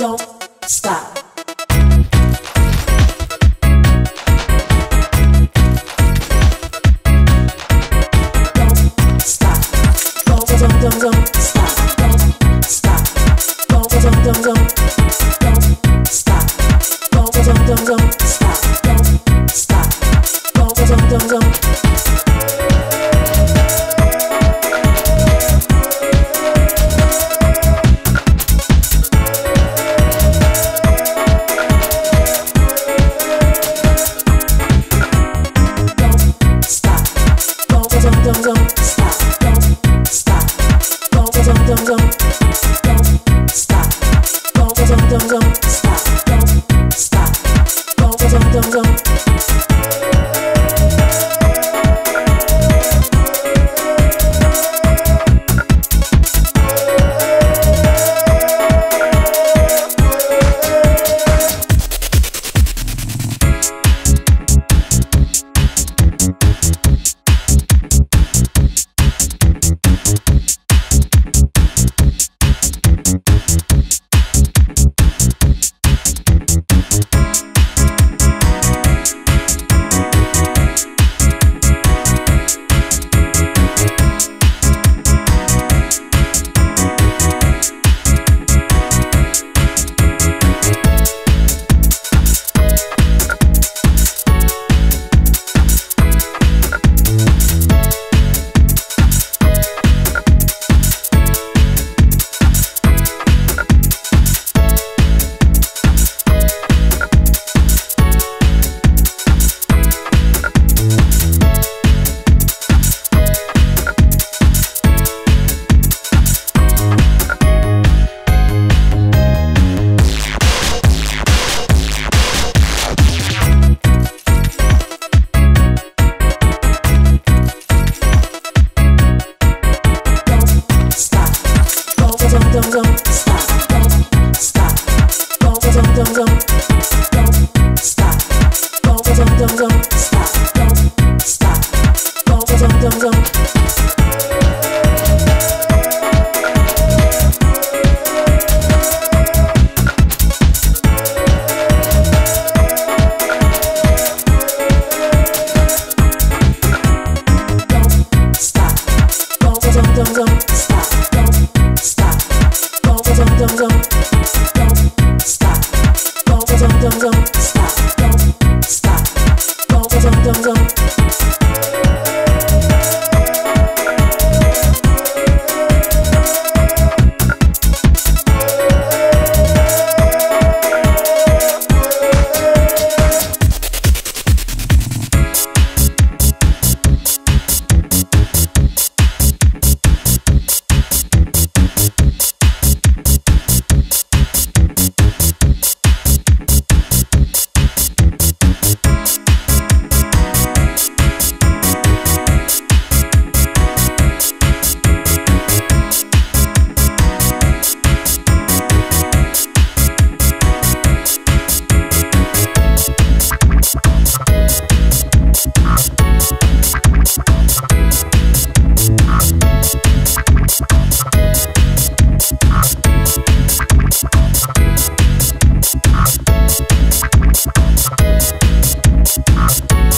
don't stop. Don't stop. Don't stop. Don't stop. Don't stop. Don't stop. Don't stop.